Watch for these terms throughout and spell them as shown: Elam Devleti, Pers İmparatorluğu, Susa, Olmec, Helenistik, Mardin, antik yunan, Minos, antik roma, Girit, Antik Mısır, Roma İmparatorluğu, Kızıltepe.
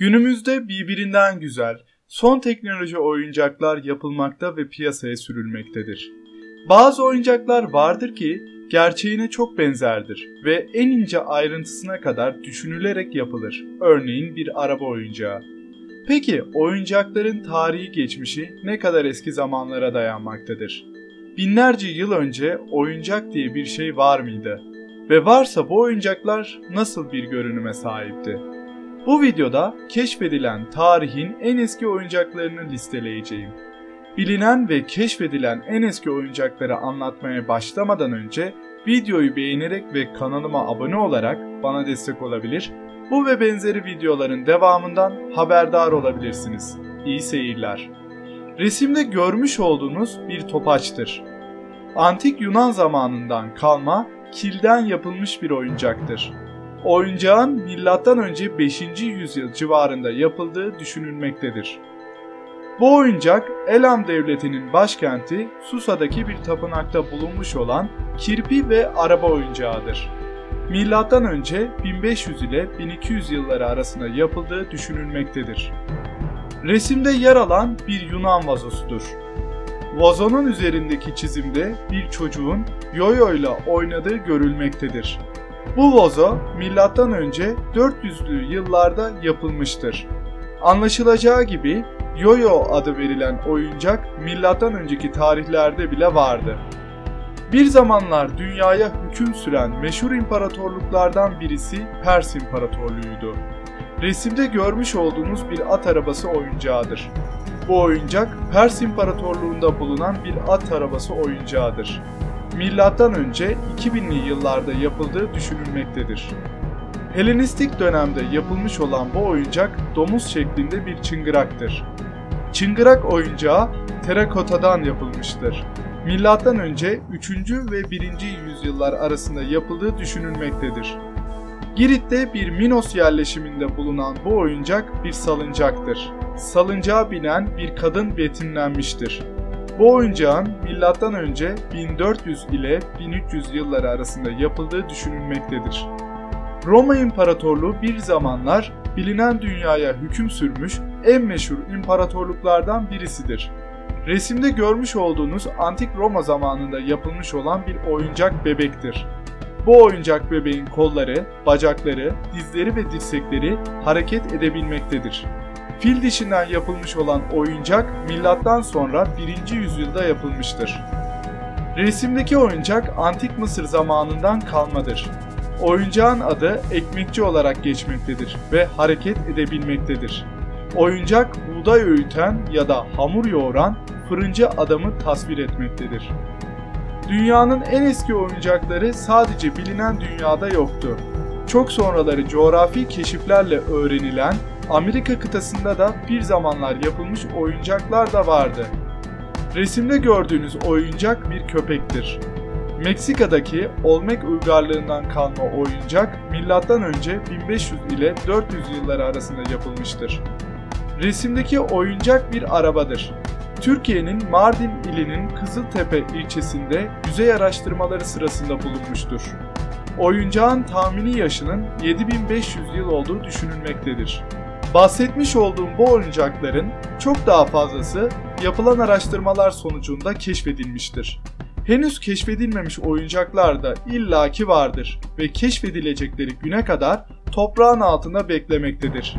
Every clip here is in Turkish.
Günümüzde birbirinden güzel, son teknoloji oyuncaklar yapılmakta ve piyasaya sürülmektedir. Bazı oyuncaklar vardır ki gerçeğine çok benzerdir ve en ince ayrıntısına kadar düşünülerek yapılır. Örneğin bir araba oyuncağı. Peki oyuncakların tarihi geçmişi ne kadar eski zamanlara dayanmaktadır? Binlerce yıl önce oyuncak diye bir şey var mıydı? Ve varsa bu oyuncaklar nasıl bir görünüme sahipti? Bu videoda keşfedilen tarihin en eski oyuncaklarını listeleyeceğim. Bilinen ve keşfedilen en eski oyuncakları anlatmaya başlamadan önce videoyu beğenerek ve kanalıma abone olarak bana destek olabilir, bu ve benzeri videoların devamından haberdar olabilirsiniz. İyi seyirler. Resimde görmüş olduğunuz bir topaçtır. Antik Yunan zamanından kalma, kilden yapılmış bir oyuncaktır. Oyuncağın M.Ö. 5. yüzyıl civarında yapıldığı düşünülmektedir. Bu oyuncak Elam Devleti'nin başkenti Susa'daki bir tapınakta bulunmuş olan kirpi ve araba oyuncağıdır. M.Ö. 1500 ile 1200 yılları arasında yapıldığı düşünülmektedir. Resimde yer alan bir Yunan vazosudur. Vazonun üzerindeki çizimde bir çocuğun yoyo ile oynadığı görülmektedir. Bu vazo M.Ö. 400'lü yıllarda yapılmıştır. Anlaşılacağı gibi yoyo adı verilen oyuncak milattan önceki tarihlerde bile vardı. Bir zamanlar dünyaya hüküm süren meşhur imparatorluklardan birisi Pers İmparatorluğu'ydu. Resimde görmüş olduğunuz bir at arabası oyuncağıdır. Bu oyuncak Pers İmparatorluğu'nda bulunan bir at arabası oyuncağıdır. Milattan önce 2000'li yıllarda yapıldığı düşünülmektedir. Helenistik dönemde yapılmış olan bu oyuncak domuz şeklinde bir çıngıraktır. Çıngırak oyuncağı terakotadan yapılmıştır. Milattan önce 3. ve 1. yüzyıllar arasında yapıldığı düşünülmektedir. Girit'te bir Minos yerleşiminde bulunan bu oyuncak bir salıncaktır. Salıncağa binen bir kadın betimlenmiştir. Bu oyuncağın milattan önce 1400 ile 1300 yılları arasında yapıldığı düşünülmektedir. Roma İmparatorluğu bir zamanlar bilinen dünyaya hüküm sürmüş en meşhur imparatorluklardan birisidir. Resimde görmüş olduğunuz Antik Roma zamanında yapılmış olan bir oyuncak bebektir. Bu oyuncak bebeğin kolları, bacakları, dizleri ve dirsekleri hareket edebilmektedir. Fil dişinden yapılmış olan oyuncak milattan sonra 1. yüzyılda yapılmıştır. Resimdeki oyuncak Antik Mısır zamanından kalmadır. Oyuncağın adı ekmekçi olarak geçmektedir ve hareket edebilmektedir. Oyuncak buğday öğüten ya da hamur yoğuran fırıncı adamı tasvir etmektedir. Dünyanın en eski oyuncakları sadece bilinen dünyada yoktu. Çok sonraları coğrafi keşiflerle öğrenilen Amerika kıtasında da bir zamanlar yapılmış oyuncaklar da vardı. Resimde gördüğünüz oyuncak bir köpektir. Meksika'daki Olmec uygarlığından kalma oyuncak M.Ö. 1500 ile 400 yılları arasında yapılmıştır. Resimdeki oyuncak bir arabadır. Türkiye'nin Mardin ilinin Kızıltepe ilçesinde yüzey araştırmaları sırasında bulunmuştur. Oyuncağın tahmini yaşının 7500 yıl olduğu düşünülmektedir. Bahsetmiş olduğum bu oyuncakların çok daha fazlası yapılan araştırmalar sonucunda keşfedilmiştir. Henüz keşfedilmemiş oyuncaklar da illaki vardır ve keşfedilecekleri güne kadar toprağın altında beklemektedir.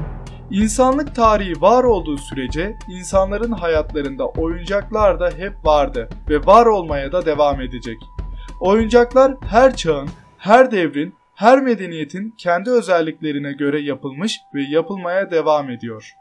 İnsanlık tarihi var olduğu sürece insanların hayatlarında oyuncaklar da hep vardı ve var olmaya da devam edecek. Oyuncaklar her çağın, her devrin, her medeniyetin kendi özelliklerine göre yapılmış ve yapılmaya devam ediyor.